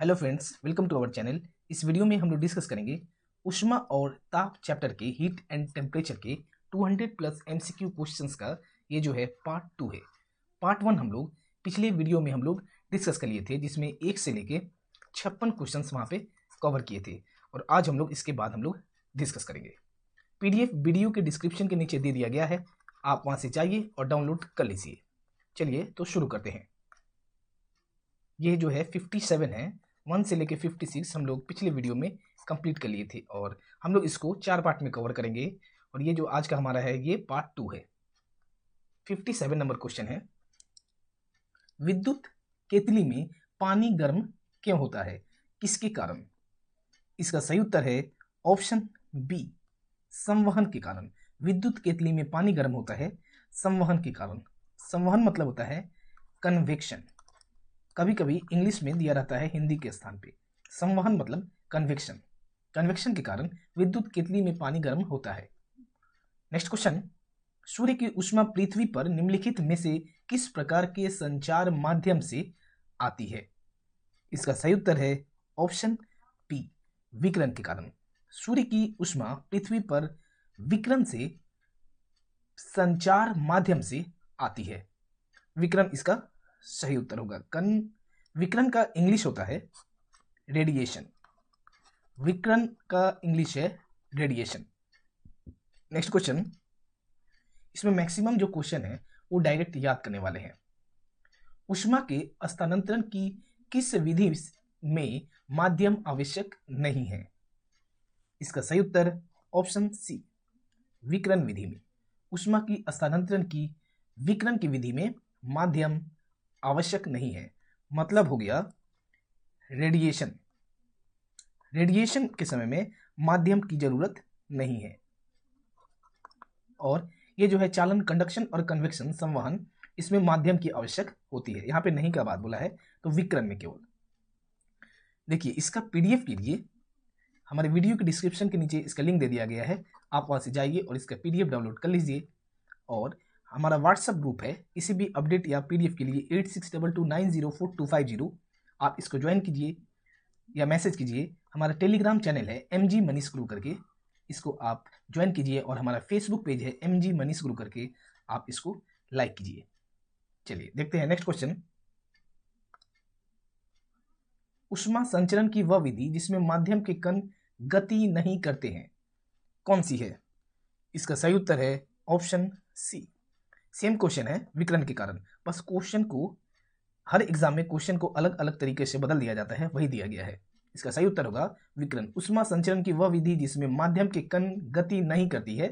Hello friends, welcome to our channel. इस video में हम लोग डिस्कस करेंगे ऊष्मा और ताप चैप्टर के हीट एंड टेम्परेचर के 200 प्लस एमसीक्यू क्वेश्चंस का ये जो है पार्ट टू है। पार्ट वन हम लोग पिछले वीडियो में हम लोग डिस्कस कर लिए थे, जिसमें 1 से लेके 56 क्वेश्चन वहाँ पे कवर किए थे और आज हम लोग इसके बाद हम लोग डिस्कस करेंगे। PDF वीडियो के डिस्क्रिप्शन के नीचे दे दिया गया है, आप वहाँ से जाइए और डाउनलोड कर लीजिए। चलिए तो शुरू करते हैं। ये जो है 57 है, 1 से लेके 56 हम लोग पिछले वीडियो में कंप्लीट कर लिए थे और हम लोग इसको 4 पार्ट में कवर करेंगे और ये जो आज का हमारा है ये पार्ट 2 है। 57 नंबर क्वेश्चन है, विद्युत केतली में पानी गर्म क्यों होता है, किसके कारण? इसका सही उत्तर है ऑप्शन बी, संवहन के कारण। विद्युत केतली में पानी गर्म होता है संवहन के कारण। संवहन मतलब होता है कन्वेक्शन, कभी कभी इंग्लिश में दिया रहता है हिंदी के स्थान पे। संवहन मतलब कन्वेक्शन, कन्वेक्शन के कारण विद्युत केतली में पानी गर्म होता है। नेक्स्ट क्वेश्चन, सूर्य की ऊष्मा पृथ्वी पर निम्नलिखित में से किस प्रकार के संचार माध्यम से आती है? इसका सही उत्तर है ऑप्शन पी, विकिरण के कारण। सूर्य की ऊष्मा पृथ्वी पर विकिरण से, संचार माध्यम से आती है। विकिरण इसका सही उत्तर होगा। विकिरण का इंग्लिश होता है रेडिएशन, विकिरण का इंग्लिश है रेडिएशन। नेक्स्ट क्वेश्चन, इसमें मैक्सिमम जो क्वेश्चन है वो डायरेक्ट याद करने वाले हैं। ऊष्मा के स्थानांतरण की किस विधि में माध्यम आवश्यक नहीं है? इसका सही उत्तर ऑप्शन सी, विकिरण विधि में। ऊष्मा की स्थानांतरण की विकिरण की विधि में माध्यम आवश्यक नहीं है, मतलब हो गया रेडिएशन। रेडिएशन के समय में माध्यम की जरूरत नहीं है। और ये जो है चालन, कंडक्शन और कन्वेक्शन, संवहन, इसमें माध्यम की आवश्यक होती है। यहाँ पे नहीं का बात बोला है तो विकिरण में केवल। देखिए, इसका PDF के लिए हमारे वीडियो के डिस्क्रिप्शन के नीचे इसका लिंक दे दिया गया है, आप वहाँ से जाइए और इसका PDF डाउनलोड कर लीजिए। और हमारा व्हाट्सअप ग्रुप है, इसी भी अपडेट या PDF के लिए 8622904250 आप इसको ज्वाइन कीजिए या मैसेज कीजिए। हमारा टेलीग्राम चैनल है MG मनीष गुरु करके, इसको आप ज्वाइन कीजिए। और हमारा फेसबुक पेज है MG मनीष गुरु करके, आप इसको लाइक कीजिए। चलिए देखते हैं नेक्स्ट क्वेश्चन, ऊष्मा संचरण की वह विधि जिसमें माध्यम के कण गति नहीं करते हैं, कौन सी है? इसका सही उत्तर है ऑप्शन सी। सेम क्वेश्चन है, विकिरण के कारण। बस क्वेश्चन को हर एग्जाम में क्वेश्चन को अलग अलग तरीके से बदल दिया जाता है, वही दिया गया है। इसका सही उत्तर होगा विकिरण। ऊष्मा संचरण की वह विधि जिसमें माध्यम के कण गति नहीं करती है,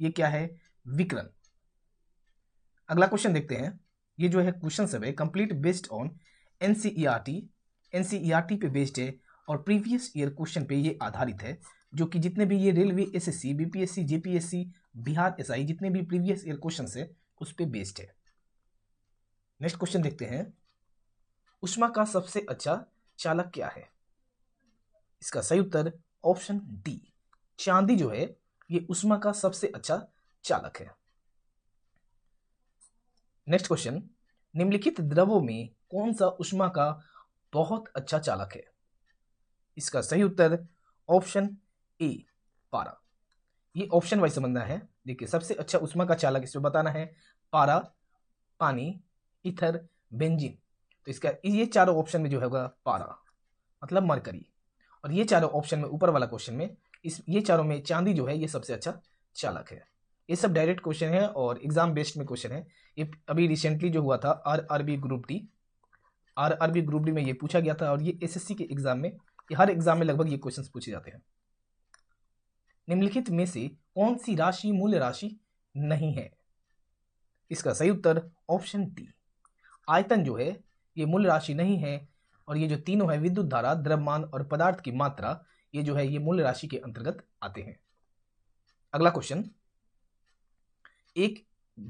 ये क्या है? विकिरण। अगला क्वेश्चन देखते हैं। ये जो है क्वेश्चन सब है कंप्लीट बेस्ड ऑन NCERT पे बेस्ड है और प्रीवियस ईयर क्वेश्चन पे ये आधारित है, जो कि जितने भी ये railway, SSC, BPSC, JPSC, Bihar SI जितने भी प्रीवियस ईयर क्वेश्चन है उस पे बेस्ड है। नेक्स्ट क्वेश्चन देखते हैं, ऊष्मा का सबसे अच्छा चालक क्या है? इसका सही उत्तर ऑप्शन डी, चांदी जो है ये ऊष्मा का सबसे अच्छा चालक है। नेक्स्ट क्वेश्चन, निम्नलिखित द्रवों में कौन सा ऊष्मा का बहुत अच्छा चालक है? इसका सही उत्तर ऑप्शन ए, पारा। ये ऑप्शन वाइज समझना है। देखिए, सबसे अच्छा ऊष्मा का चालक इसमें बताना है, पारा, पानी, ईथर, बेंजीन। तो इसका ये चारों ऑप्शन में जो होगा पारा मतलब मरकरी। और ये चारों ऑप्शन में ऊपर वाला क्वेश्चन में ये चारों में चांदी जो है ये सबसे अच्छा चालक है। ये सब डायरेक्ट क्वेश्चन है और एग्जाम बेस्ड में क्वेश्चन है। ये अभी रिसेंटली जो हुआ था RRB ग्रुप डी में ये पूछा गया था और ये SSC के एग्जाम में, ये हर एग्जाम में लगभग ये क्वेश्चंस पूछे जाते हैं। निम्नलिखित में से कौन सी राशि मूल राशि नहीं है? इसका सही उत्तर ऑप्शन डी, आयतन जो है ये मूल राशि नहीं है। और ये जो तीनों है, विद्युत धारा, द्रव्यमान और पदार्थ की मात्रा, ये जो है ये मूल राशि के अंतर्गत आते हैं। अगला क्वेश्चन, एक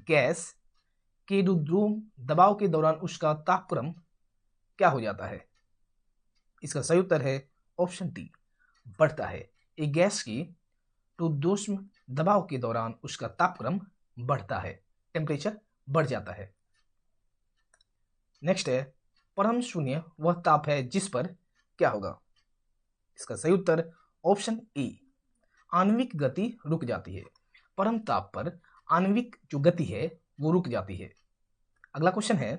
गैस के रुद्रोम दबाव के दौरान उसका तापक्रम क्या हो जाता है? इसका सही उत्तर है ऑप्शन डी, बढ़ता है। एक गैस की रुद्रोष्म दबाव के दौरान उसका तापक्रम बढ़ता है, टेम्परेचर बढ़ जाता है। नेक्स्ट है, परम शून्य वह ताप है जिस पर क्या होगा? इसका सही उत्तर ऑप्शन ई, आणविक गति रुक जाती है। परम ताप पर आणविक जो गति है वो रुक जाती है। अगला क्वेश्चन है,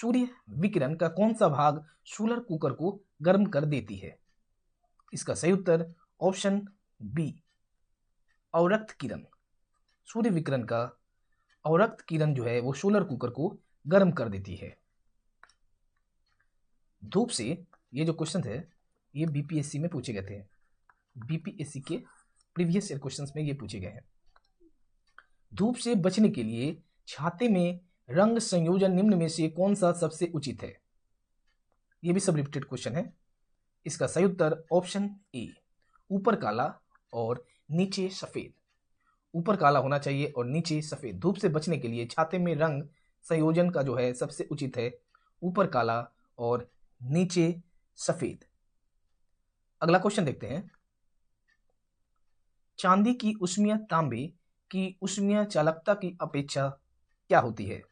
सूर्य विकिरण का कौन सा भाग सोलर कुकर को गर्म कर देती है? इसका सही उत्तर ऑप्शन बी, अवरक्त किरण। सूर्य विकिरण का अवरक्त किरण जो है वो सोलर कुकर को गर्म कर देती है। धूप से ये जो क्वेश्चन थे ये बीपीएससी में पूछे गए थे, बीपीएससी के प्रीवियस ईयर क्वेश्चंस में ये पूछे गए हैं। धूप से बचने के लिए छाते में रंग संयोजन निम्न में से कौन सा सबसे उचित है? ये भी सब रिपीटेड क्वेश्चन है। इसका सही उत्तर ऑप्शन ए, ऊपर काला और नीचे सफेद। ऊपर काला होना चाहिए और नीचे सफेद। धूप से बचने के लिए छाते में रंग संयोजन का जो है सबसे उचित है, ऊपर काला और नीचे सफेद। अगला क्वेश्चन देखते हैं, चांदी की ऊष्मीय तांबे की ऊष्मीय चालकता की अपेक्षा क्या होती है?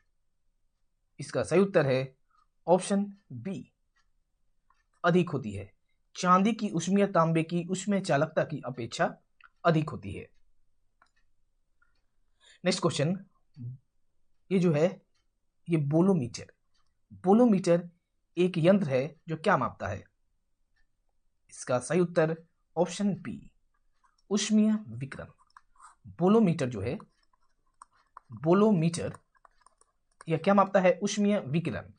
इसका सही उत्तर है ऑप्शन बी, अधिक होती है। चांदी की ऊष्मीय तांबे की ऊष्मीय चालकता की अपेक्षा अधिक होती है। नेक्स्ट क्वेश्चन, ये जो है ये बोलोमीटर। बोलोमीटर एक यंत्र है जो क्या मापता है? इसका सही उत्तर ऑप्शन बी, ऊष्मीय विकिरण। बोलोमीटर जो है, बोलोमीटर यह क्या मापता है? ऊष्मीय विकिरण।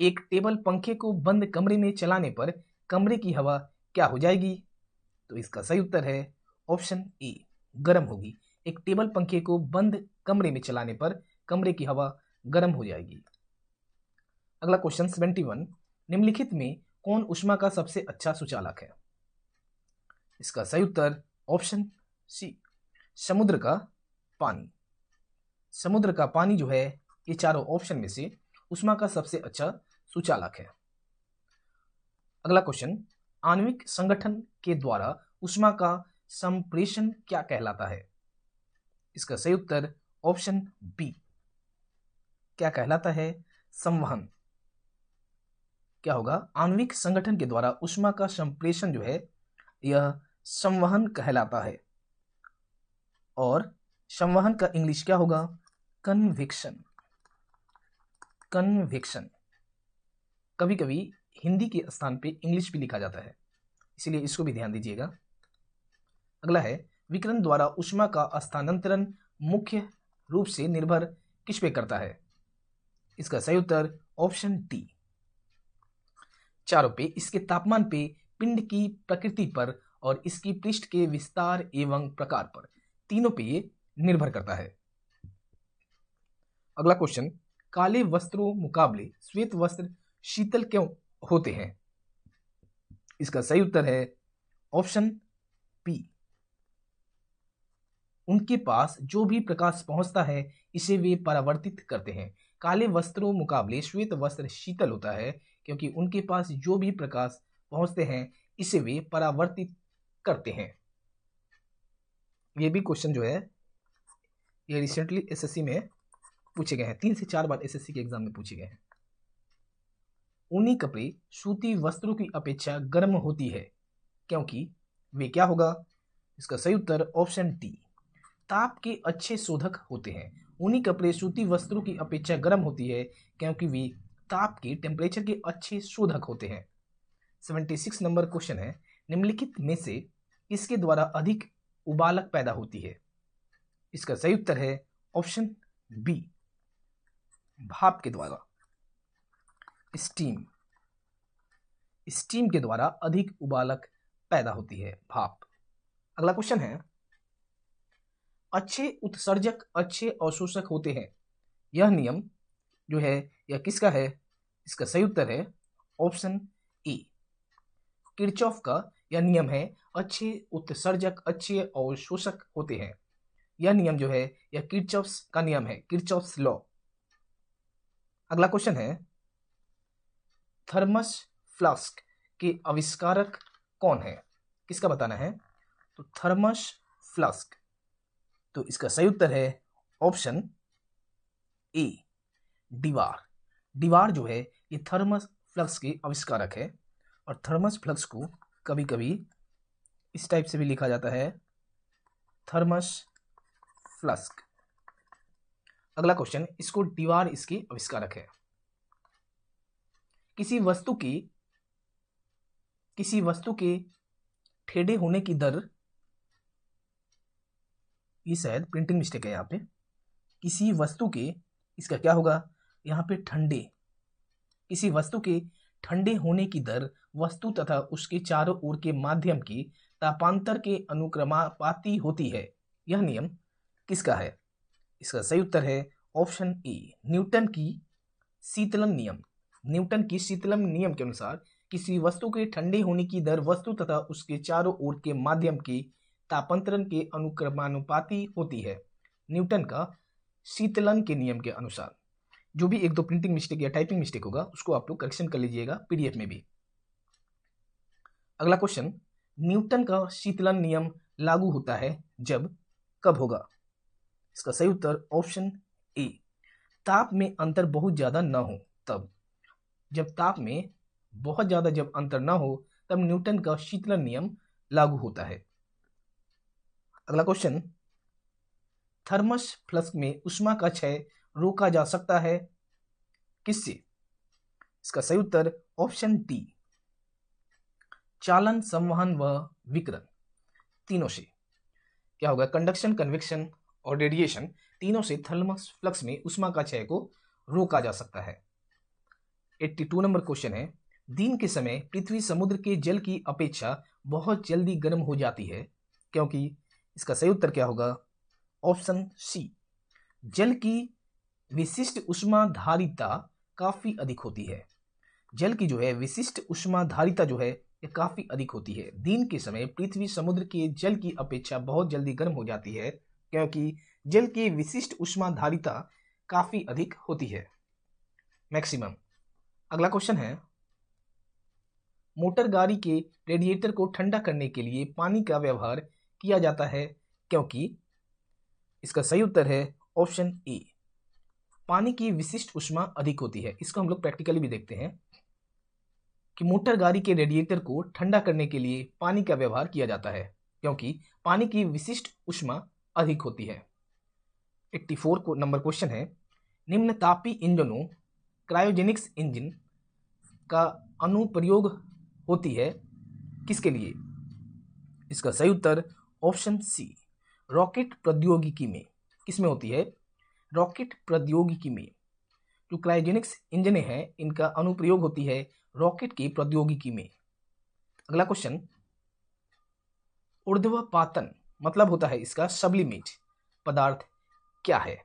एक टेबल पंखे को बंद कमरे में चलाने पर कमरे की हवा क्या हो जाएगी? तो इसका सही उत्तर है ऑप्शन ए, गर्म होगी। एक टेबल पंखे को बंद कमरे में चलाने पर कमरे की हवा गर्म हो जाएगी। अगला क्वेश्चन 71, निम्नलिखित में कौन ऊष्मा का सबसे अच्छा सुचालक है? इसका सही उत्तर ऑप्शन सी, समुद्र का पानी। समुद्र का पानी जो है ये चारों ऑप्शन में से ऊष्मा का सबसे अच्छा सुचालक है। अगला क्वेश्चन, आणविक संगठन के द्वारा ऊष्मा का संप्रेषण क्या कहलाता है? इसका सही उत्तर ऑप्शन बी, क्या कहलाता है? संवहन। क्या होगा? आणविक संगठन के द्वारा ऊष्मा का संप्रेषण जो है यह संवहन कहलाता है। और संवहन का इंग्लिश क्या होगा? कन्विक्शन। कन्वेक्शन। कभी कभी हिंदी के स्थान पे इंग्लिश भी लिखा जाता है, इसलिए इसको भी ध्यान दीजिएगा। अगला है, विकिरण द्वारा ऊष्मा का स्थानांतरण मुख्य रूप से निर्भर किस पे करता है? इसका सही उत्तर ऑप्शन डी, चारों पे, इसके तापमान पे, पिंड की प्रकृति पर और इसकी पृष्ठ के विस्तार एवं प्रकार पर, तीनों पे ये निर्भर करता है। अगला क्वेश्चन, काले वस्त्रों मुकाबले श्वेत वस्त्र शीतल क्यों होते हैं? इसका सही उत्तर है ऑप्शन बी, उनके पास जो भी प्रकाश पहुंचता है इसे वे परावर्तित करते हैं। काले वस्त्रों मुकाबले श्वेत वस्त्र शीतल होता है क्योंकि उनके पास जो भी प्रकाश पहुंचते हैं इसे वे परावर्तित करते हैं। ये भी क्वेश्चन जो है ये रिसेंटली एसएससी में पूछे गए हैं, 3 से 4 बार एसएससी के एग्जाम में पूछे गए हैं। ऊनी कपड़े सूती वस्त्रों की अपेक्षा गर्म होती है क्योंकि वे क्या होगा? इसका सही उत्तर ऑप्शन टी, ताप के अच्छे शोधक होते हैं। ऊनी कपड़े सूती वस्त्रों की अपेक्षा गर्म होती है क्योंकि वे ताप के, टेम्परेचर के अच्छे शोधक होते हैं। 76 नंबर क्वेश्चन है, निम्नलिखित में से इसके द्वारा अधिक उबालक पैदा होती है? इसका सही उत्तर है ऑप्शन बी, भाप के द्वारा, स्टीम। स्टीम के द्वारा अधिक उबालक पैदा होती है, भाप। अगला क्वेश्चन है, अच्छे उत्सर्जक अच्छे अवशोषक होते हैं, यह नियम जो है यह किसका है? इसका सही उत्तर है ऑप्शन ए, किर्चॉफ का यह नियम है, अच्छे उत्सर्जक अच्छे अवशोषक होते हैं। यह नियम जो है यह किर्चॉफ्स का नियम है, किर्चॉफ्स लॉ। अगला क्वेश्चन है, थर्मस फ्लास्क के आविष्कारक कौन है? किसका बताना है? तो थर्मस फ्लास्क, तो इसका सही उत्तर है ऑप्शन ए, डीवार। डीवार जो है ये थर्मस फ्लास्क के आविष्कारक है और थर्मस फ्लक्स को कभी कभी इस टाइप से भी लिखा जाता है, थर्मस फ्लक्स। अगला क्वेश्चन, इसको डीवार इसके आविष्कारक है। किसी वस्तु के ठेढ़े होने की दर, ये शायद प्रिंटिंग मिस्टेक है यहाँ पे, किसी वस्तु के, इसका क्या होगा यहाँ पे ठंडे, किसी वस्तु के ठंडे होने की दर वस्तु तथा उसके चारों ओर के माध्यम की तापांतर के अनुक्रमापाती होती है। यह नियम किसका है? इसका सही उत्तर है ऑप्शन ए, न्यूटन की शीतलन नियम। न्यूटन की शीतलन नियम के अनुसार किसी वस्तु के ठंडे होने की दर वस्तु तथा उसके चारों ओर के माध्यम की तापांतरण के अनुक्रमानुपाती होती है, न्यूटन का शीतलन के नियम के अनुसार। जो भी एक दो प्रिंटिंग मिस्टेक या टाइपिंग मिस्टेक होगा उसको आप लोग करेक्शन कर लीजिएगा पीडीएफ में भी। अगला क्वेश्चन, न्यूटन का शीतलन नियम लागू होता है जब, कब होगा? इसका सही उत्तर ऑप्शन ए, ताप में अंतर बहुत ज़्यादा ना हो तब। जब ताप में बहुत ज़्यादा जब अंतर ना हो तब न्यूटन का शीतलन नियम लागू होता है। अगला क्वेश्चन, थर्मस फ्लक्स में ऊष्मा का क्षय रोका जा सकता है किससे? इसका सही उत्तर ऑप्शन डी, चालन, संवहन व विकिरण, तीनों से। क्या होगा? कंडक्शन, कन्वेक्शन और रेडिएशन, तीनों से थर्मस फ्लक्स में ऊष्मा का क्षय को रोका जा सकता है। 82 नंबर क्वेश्चन है, दिन के समय पृथ्वी समुद्र के जल की अपेक्षा बहुत जल्दी गर्म हो जाती है क्योंकि? इसका सही उत्तर क्या होगा? ऑप्शन सी, जल की विशिष्ट ऊष्माधारिता काफ़ी अधिक होती है। जल की जो है विशिष्ट ऊष्माधारिता जो है ये काफ़ी अधिक होती है। दिन के समय पृथ्वी समुद्र के जल की अपेक्षा बहुत जल्दी गर्म हो जाती है क्योंकि जल की विशिष्ट ऊष्माधारिता काफ़ी अधिक होती है, मैक्सिमम। अगला क्वेश्चन है, मोटर गाड़ी के रेडिएटर को ठंडा करने के लिए पानी का व्यवहार किया जाता है क्योंकि? इसका सही उत्तर है ऑप्शन ए, पानी की विशिष्ट ऊष्मा अधिक होती है। इसको हम लोग प्रैक्टिकली भी देखते हैं कि मोटर गाड़ी के रेडिएटर को ठंडा करने के लिए पानी का व्यवहार किया जाता है क्योंकि पानी की विशिष्ट ऊष्मा अधिक होती है। 84 को नंबर क्वेश्चन है, निम्न तापी इंजनों, क्रायोजेनिक्स इंजन का अनुप्रयोग होती है किसके लिए? इसका सही उत्तर ऑप्शन सी, रॉकेट प्रौद्योगिकी में। किसमें होती है? रॉकेट प्रौद्योगिकी में। जो क्रायोजेनिक्स इंजनें हैं इनका अनुप्रयोग होती है रॉकेट की प्रौद्योगिकी में। अगला क्वेश्चन, ऊर्ध्वपातन मतलब होता है इसका सब्लिमेट पदार्थ क्या है?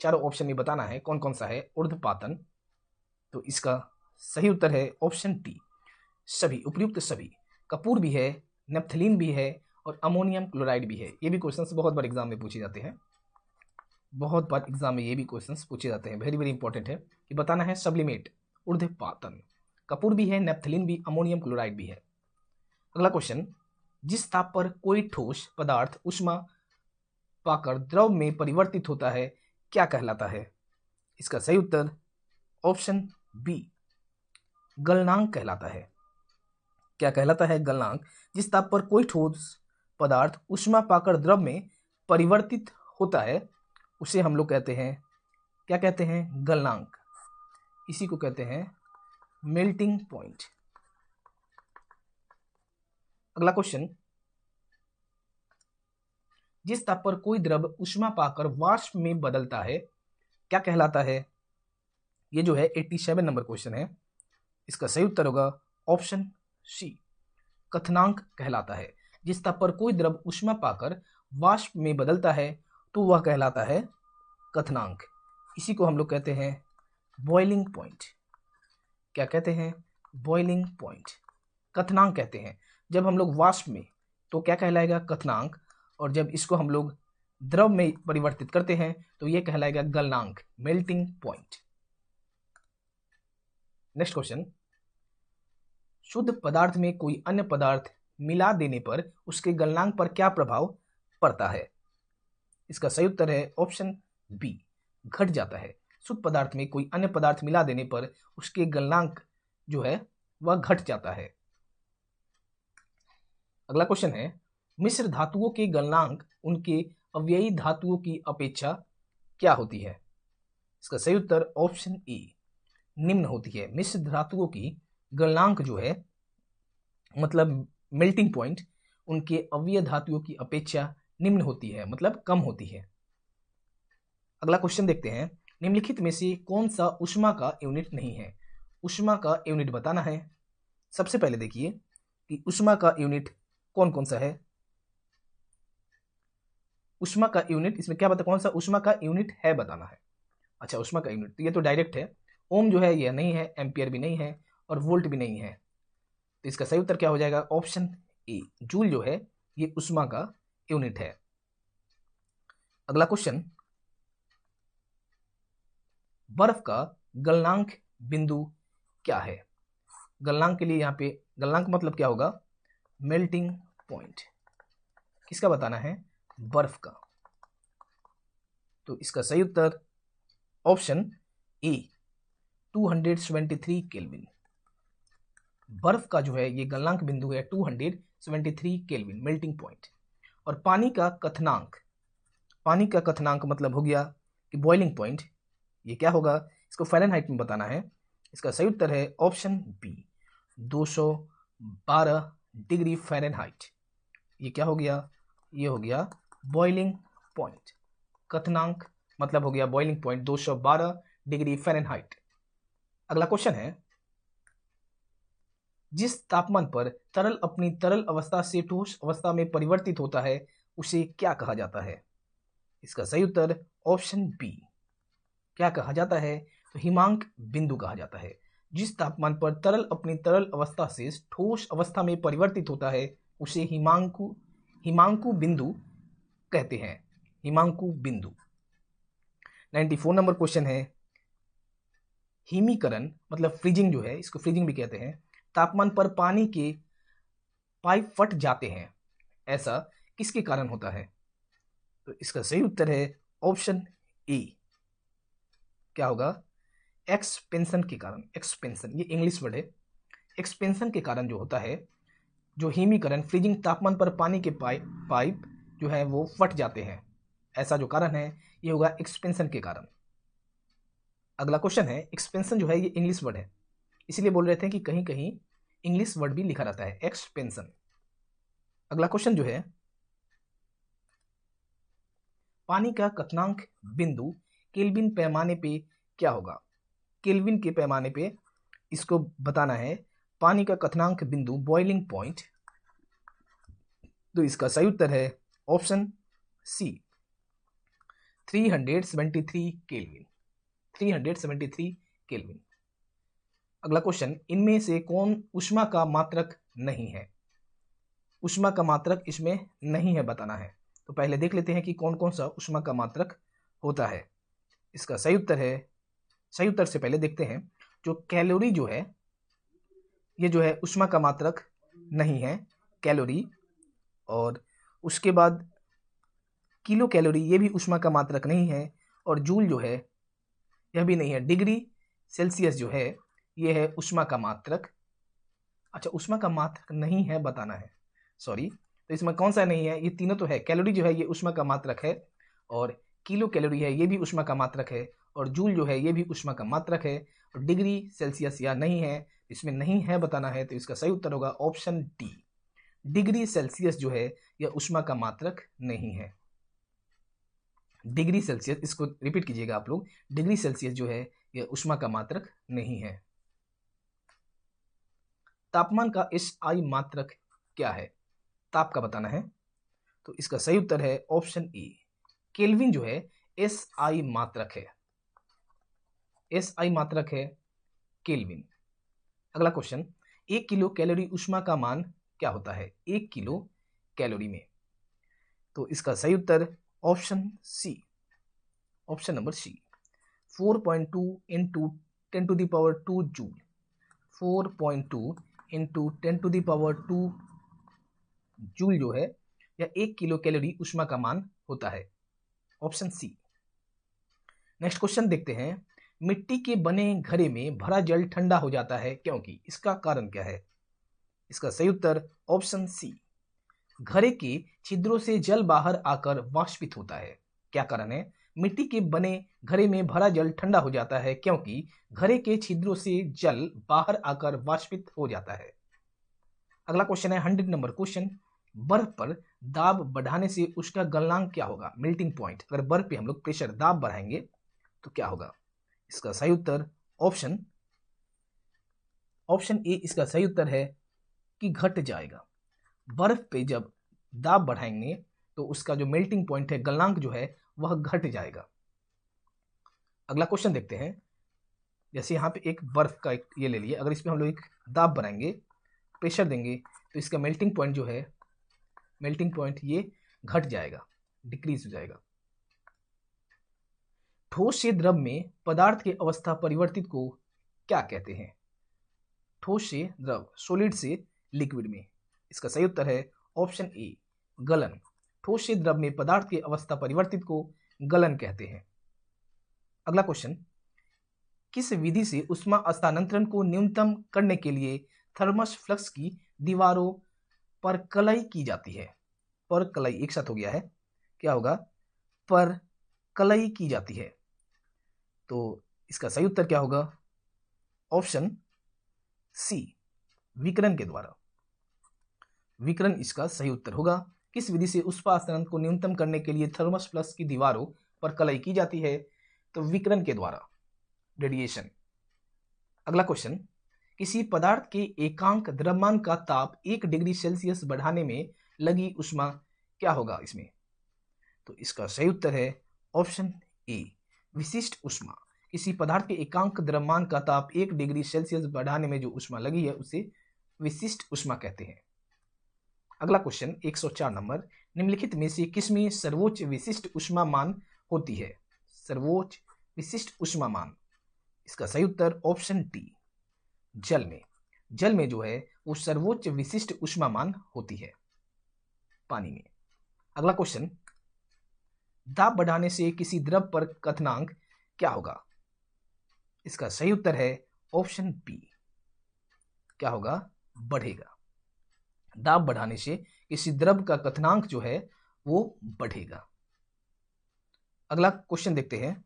चारों ऑप्शन में बताना है कौन कौन सा है ऊर्ध्वपातन। तो इसका सही उत्तर है ऑप्शन टी, सभी, उपयुक्त सभी। कपूर भी है, नेप्थलीन भी है और अमोनियम क्लोराइड भी है। ये भी क्वेश्चंस बहुत बार एग्जाम में पूछे जाते हैं, बहुत बार एग्जाम में ये भी क्वेश्चंस पूछे जाते हैं। वेरी वेरी इंपॉर्टेंट है कि बताना है सब्लिमेट, ऊर्ध्वपातन, कपूर भी है, नेप्थलीन भी, अमोनियम क्लोराइड भी है। अगला क्वेश्चन, जिस ताप पर कोई ठोस पदार्थ ऊष्मा पाकर द्रव में परिवर्तित होता है क्या कहलाता है? इसका सही उत्तर ऑप्शन बी, गलनांक कहलाता है। क्या कहलाता है? गलनांक। जिस ताप पर कोई ठोस पदार्थ ऊष्मा पाकर द्रव में परिवर्तित होता है उसे हम लोग कहते हैं, क्या कहते हैं? गलनांक। इसी को कहते हैं मेल्टिंग पॉइंट। अगला क्वेश्चन, जिस ताप पर कोई द्रव ऊष्मा पाकर वाष्प में बदलता है क्या कहलाता है? ये जो है 87 नंबर क्वेश्चन है। इसका सही उत्तर होगा ऑप्शन सी, कथनांक कहलाता है। जिस ताप पर कोई द्रव ऊष्मा पाकर वाष्प में बदलता है तो वह कहलाता है कथनांक। इसी को हम लोग कहते हैं बॉइलिंग पॉइंट। क्या कहते हैं? बॉइलिंग पॉइंट, कथनांक कहते हैं। जब हम लोग वाष्प में तो क्या कहलाएगा? कथनांक। और जब इसको हम लोग द्रव में परिवर्तित करते हैं तो ये कहलाएगा गलनांक, मेल्टिंग पॉइंट। नेक्स्ट क्वेश्चन, शुद्ध पदार्थ में कोई अन्य पदार्थ मिला देने पर उसके गलनांक पर क्या प्रभाव पड़ता है? इसका सही उत्तर है ऑप्शन बी, घट जाता है। शुद्ध पदार्थ में कोई अन्य पदार्थ मिला देने पर उसके गलनांक जो है वह घट जाता है। अगला क्वेश्चन है, मिश्र धातुओं के गलनांक उनके अव्ययी धातुओं की अपेक्षा क्या होती है? इसका सही उत्तर ऑप्शन ई निम्न होती है। मिश्र धातुओं की गलनांक जो है मतलब मेल्टिंग पॉइंट उनके अव्यय धातुओं की अपेक्षा निम्न होती है मतलब कम होती है। अगला क्वेश्चन देखते हैं, निम्नलिखित में से कौन सा ऊष्मा का यूनिट नहीं है? ऊष्मा का यूनिट बताना है। सबसे पहले देखिए कि ऊष्मा का यूनिट कौन कौन सा है। ऊष्मा का यूनिट इसमें क्या बता कौन सा ऊष्मा का यूनिट है बताना है। अच्छा ऊष्मा का यूनिट तो ये तो डायरेक्ट है, ओम जो है यह नहीं है, एम्पियर भी नहीं है और वोल्ट भी नहीं है। तो इसका सही उत्तर क्या हो जाएगा? ऑप्शन ए जूल जो है ये ऊष्मा का यूनिट है। अगला क्वेश्चन, बर्फ का गलनांक बिंदु क्या है? गलनांक के लिए यहाँ पे गलनांक मतलब क्या होगा? Melting point. किसका बताना है? बर्फ का। तो इसका सही उत्तर ऑप्शन ए 273 केल्विन। बर्फ का जो है ये गलनांक बिंदु है 273 केल्विन मेल्टिंग पॉइंट। और पानी का कथनांक, पानी का कथनांक मतलब हो गया कि बॉइलिंग पॉइंट, ये क्या होगा? इसको फ़ारेनहाइट में बताना है। इसका सही उत्तर है ऑप्शन बी 212 डिग्री फ़ारेनहाइट। ये क्या हो गया? ये हो गया बॉइलिंग पॉइंट। कथनांक मतलब हो गया बॉइलिंग पॉइंट 212 डिग्री फ़ारेनहाइट। अगला क्वेश्चन है, जिस तापमान पर तरल अपनी तरल अवस्था से ठोस अवस्था में परिवर्तित होता है उसे क्या कहा जाता है? इसका सही उत्तर ऑप्शन बी क्या कहा जाता है? तो हिमांक बिंदु कहा जाता है। जिस तापमान पर तरल अपनी तरल अवस्था से ठोस अवस्था में परिवर्तित होता है उसे हिमांकु बिंदु कहते हैं। हिमांकु बिंदु। 94 नंबर क्वेश्चन है, हिमीकरण मतलब फ्रीजिंग जो है, इसको फ्रीजिंग भी कहते हैं, तापमान पर पानी के पाइप फट जाते हैं, ऐसा किसके कारण होता है? तो इसका सही उत्तर है ऑप्शन ए क्या होगा? एक्सपेंशन के कारण। एक्सपेंशन ये इंग्लिश वर्ड है। एक्सपेंशन के कारण जो होता है, जो हिमीकरण फ्रीजिंग तापमान पर पानी के पाइप जो है वो फट जाते हैं, ऐसा जो कारण है ये होगा एक्सपेंशन के कारण। अगला क्वेश्चन है, एक्सपेंशन जो है ये इंग्लिश वर्ड है, इसीलिए बोल रहे थे कि कहीं कहीं इंग्लिश वर्ड भी लिखा रहता है एक्सपेंशन। अगला क्वेश्चन जो है, पानी का कथनांक बिंदु केल्विन पैमाने पे क्या होगा? केल्विन के पैमाने पे इसको बताना है। पानी का कथनांक बिंदु बॉइलिंग पॉइंट। तो इसका सही उत्तर है ऑप्शन सी 373 केल्विन। 373 केल्विन। अगला क्वेश्चन, इनमें से कौन ऊष्मा का मात्रक नहीं है? ऊष्मा का मात्रक इसमें नहीं है बताना है। तो पहले देख लेते हैं कि कौन कौन सा ऊष्मा का मात्रक होता है। इसका सही उत्तर है, सही उत्तर से पहले देखते हैं, जो कैलोरी जो है ये जो है ऊष्मा का मात्रक नहीं है, कैलोरी। और उसके बाद किलो कैलोरी ये भी ऊष्मा का मात्रक नहीं है, और जूल जो है यह भी नहीं है। डिग्री सेल्सियस जो है ये है ऊष्मा का मात्रक। अच्छा ऊष्मा का मात्रक नहीं है बताना है, सॉरी। तो इसमें कौन सा नहीं है? ये तीनों तो है। कैलोरी जो है ये ऊष्मा का मात्रक है, और किलो कैलोरी है ये भी ऊष्मा का मात्रक है, और जूल जो है ये भी ऊष्मा का मात्रक है, और डिग्री सेल्सियस या नहीं है, इसमें नहीं है बताना है। तो इसका सही उत्तर होगा ऑप्शन डी डिग्री सेल्सियस जो है यह ऊष्मा का मात्रक नहीं है। डिग्री सेल्सियस, इसको रिपीट कीजिएगा आप लोग, डिग्री सेल्सियस जो है यह ऊष्मा का मात्रक नहीं है। तापमान का एसआई मात्रक क्या है? ताप का बताना है। तो इसका सही उत्तर है ऑप्शन ई केल्विन जो है एसआई मात्रक है। एसआई मात्रक है केल्विन। अगला क्वेश्चन, एक किलो कैलोरी ऊष्मा का मान क्या होता है? एक किलो कैलोरी में। तो इसका सही उत्तर option C, option number C 4.2 × 10⁻⁂ joule. 4.2 × 10⁻⁂ joule जो है या एक किलो कैलोरी ऊष्मा का मान होता है, ऑप्शन सी। नेक्स्ट क्वेश्चन देखते हैं, मिट्टी के बने घड़े में भरा जल ठंडा हो जाता है क्योंकि, इसका कारण क्या है? इसका सही उत्तर ऑप्शन सी घड़े के छिद्रों से जल बाहर आकर वाष्पित होता है। क्या कारण है? मिट्टी के बने घड़े में भरा जल ठंडा हो जाता है क्योंकि घड़े के छिद्रों से जल बाहर आकर वाष्पित हो जाता है। अगला क्वेश्चन है 100 नंबर क्वेश्चन, बर्फ पर दाब बढ़ाने से उसका गलनांक क्या होगा, मेल्टिंग पॉइंट। अगर बर्फ पे हम लोग प्रेशर दाब बढ़ाएंगे तो क्या होगा? इसका सही उत्तर ऑप्शन ए इसका सही उत्तर है कि घट जाएगा। बर्फ पे जब दाब बढ़ाएंगे तो उसका जो मेल्टिंग पॉइंट है, गलनांक जो है, वह घट जाएगा। अगला क्वेश्चन देखते हैं। जैसे यहाँ पे एक बर्फ का एक ये ले लिए, अगर इस पर हम लोग एक दाब बनाएंगे, प्रेशर देंगे, तो इसका मेल्टिंग पॉइंट जो है, मेल्टिंग पॉइंट ये घट जाएगा, डिक्रीज हो जाएगा। ठोस से द्रव में पदार्थ की अवस्था परिवर्तित को क्या कहते हैं? ठोस से द्रव, सॉलिड से लिक्विड में। इसका सही उत्तर है ऑप्शन ए, गलन। ठोस से द्रव में पदार्थ की अवस्था परिवर्तित को गलन कहते हैं। अगला क्वेश्चन, किस विधि से ऊष्मा स्थानांतरण को न्यूनतम करने के लिए थर्मस फ्लक्स की दीवारों पर कलई की जाती है? पर कलई एक साथ हो गया है, क्या होगा? पर कलई की जाती है। तो इसका सही उत्तर क्या होगा? ऑप्शन सी, विकिरण के द्वारा। विकिरण इसका सही उत्तर होगा। किस विधि से ऊष्मा स्थानांतरण को न्यूनतम करने के लिए थर्मस फ्लक्स की दीवारों पर कलई की जाती है? तो विकिरण के द्वारा, रेडिएशन। अगला क्वेश्चन, किसी पदार्थ के एकांक द्रव्यमान का ताप 1 डिग्री सेल्सियस बढ़ाने में लगी ऊष्मा क्या होगा इसमें? तो इसका सही उत्तर है ऑप्शन ए, विशिष्ट ऊष्मा। किसी पदार्थ के एकांक द्रव्यमान का ताप 1 डिग्री सेल्सियस बढ़ाने में जो ऊष्मा लगी है उसे विशिष्ट ऊष्मा कहते हैं। अगला क्वेश्चन 104 नंबर, निम्नलिखित में से किसमें सर्वोच्च विशिष्ट ऊष्मा मान होती है? सर्वोच्च विशिष्ट ऊष्मा मान, इसका सही उत्तर ऑप्शन टी, जल में। जल में जो है वो सर्वोच्च विशिष्ट ऊष्मा मान होती है, पानी में। अगला क्वेश्चन, दाब बढ़ाने से किसी द्रव पर कथनांक क्या होगा? इसका सही उत्तर है ऑप्शन पी, क्या होगा? बढ़ेगा। दाब बढ़ाने से किसी द्रव का कथनांक जो है वो बढ़ेगा। अगला क्वेश्चन देखते हैं।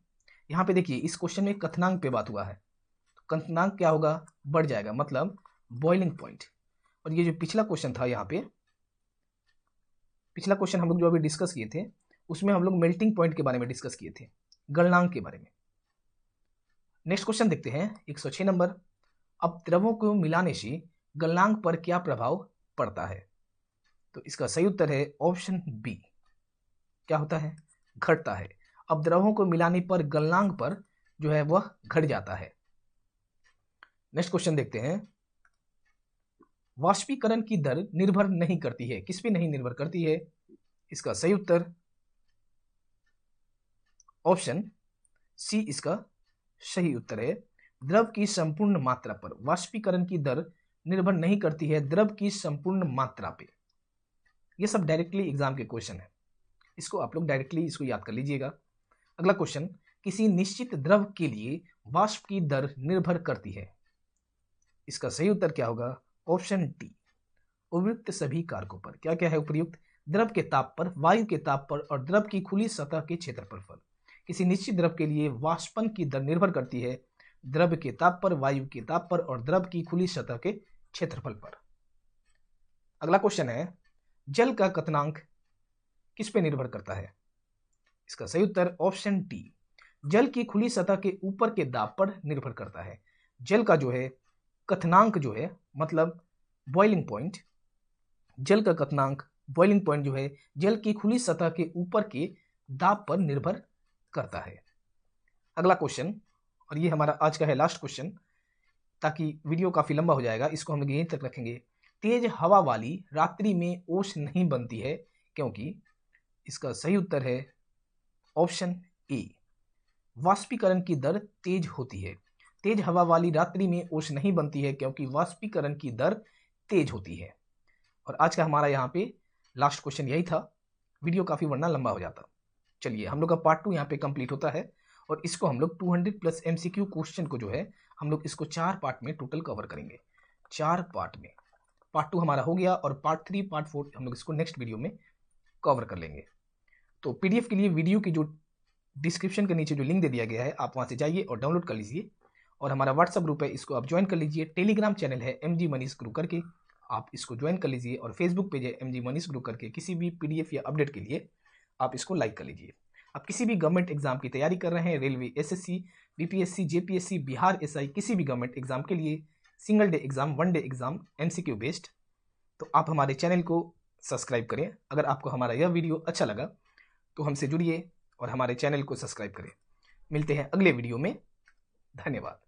यहाँ पे देखिए, इस क्वेश्चन में कथनांक पे बात हुआ है, तो कथनांक क्या होगा? बढ़ जाएगा, मतलब बॉइलिंग पॉइंट। और ये जो पिछला क्वेश्चन था, यहाँ पे पिछला क्वेश्चन हम लोग जो अभी डिस्कस किए थे, उसमें हम लोग मेल्टिंग पॉइंट के बारे में डिस्कस किए थे, गलनांक के बारे में। नेक्स्ट क्वेश्चन देखते हैं 106 नंबर, अब द्रवों को मिलाने से गलनांक पर क्या प्रभाव पड़ता है? तो इसका सही उत्तर है ऑप्शन बी, क्या होता है? घटता है। अब द्रवों को मिलाने पर गलनांक पर जो है वह घट जाता है। नेक्स्ट क्वेश्चन देखते हैं, वाष्पीकरण की दर निर्भर नहीं करती है, किस पे नहीं निर्भर करती है? इसका सही उत्तर ऑप्शन सी, इसका सही उत्तर है, द्रव की संपूर्ण मात्रा पर। वाष्पीकरण की दर निर्भर नहीं करती है द्रव की संपूर्ण मात्रा पे। ये सब डायरेक्टली एग्जाम के क्वेश्चन है, इसको आप लोग डायरेक्टली इसको याद कर लीजिएगा। अगला क्वेश्चन, किसी निश्चित द्रव के लिए वाष्प की दर निर्भर करती है। इसका सही उत्तर क्या होगा? ऑप्शन टी, उपयुक्त सभी कारकों पर। क्या क्या है उपयुक्त? द्रव के ताप पर, वायु के ताप पर और द्रव की खुली सतह के क्षेत्रफल पर। किसी निश्चित द्रव के लिए वाष्पन की दर निर्भर करती है द्रव के ताप पर, वायु के ताप पर और द्रव की खुली सतह के क्षेत्रफल पर। अगला क्वेश्चन है, जल का कथनांक किस पे निर्भर करता है? इसका सही उत्तर ऑप्शन टी, जल की खुली सतह के ऊपर के दाब पर निर्भर करता है। जल का जो है कथनांक जो है, मतलब बॉइलिंग पॉइंट, जल का कथनांक बॉइलिंग पॉइंट जो है जल की खुली सतह के ऊपर के दाब पर निर्भर करता है। अगला क्वेश्चन, और ये हमारा आज का है लास्ट क्वेश्चन, ताकि वीडियो काफ़ी लंबा हो जाएगा, इसको हम लोग यहीं तक रखेंगे। तेज हवा वाली रात्रि में ओस नहीं बनती है क्योंकि? इसका सही उत्तर है ऑप्शन ए, वाष्पीकरण की दर तेज होती है। तेज हवा वाली रात्रि में ओस नहीं बनती है क्योंकि वाष्पीकरण की दर तेज होती है। और आज का हमारा यहाँ पे लास्ट क्वेश्चन यही था, वीडियो काफ़ी वरना लंबा हो जाता। चलिए, हम लोग का पार्ट 2 यहाँ पे कंप्लीट होता है और इसको हम लोग 200+ MCQ क्वेश्चन को जो है हम लोग इसको 4 पार्ट में टोटल कवर करेंगे, 4 पार्ट में। पार्ट टू हमारा हो गया और पार्ट थ्री पार्ट फोर हम लोग इसको नेक्स्ट वीडियो में कवर कर लेंगे। तो पीडीएफ के लिए वीडियो की जो डिस्क्रिप्शन के नीचे जो लिंक दे दिया गया है आप वहाँ से जाइए और डाउनलोड कर लीजिए, और हमारा व्हाट्सअप ग्रुप है इसको आप ज्वाइन कर लीजिए। टेलीग्राम चैनल है MG मनीष गुरु करके, आप इसको ज्वाइन कर लीजिए, और फेसबुक पेज है MG मनीष गुरु करके। किसी भी PDF या अपडेट के लिए आप इसको लाइक कर लीजिए। आप किसी भी गवर्नमेंट एग्जाम की तैयारी कर रहे हैं, railway, SSC, BPSC, JPSC, Bihar SI, किसी भी गवर्नमेंट एग्जाम के लिए single day exam, one day exam, MCQ based, तो आप हमारे चैनल को सब्सक्राइब करें। अगर आपको हमारा यह वीडियो अच्छा लगा तो हमसे जुड़िए और हमारे चैनल को सब्सक्राइब करें। मिलते हैं अगले वीडियो में, धन्यवाद।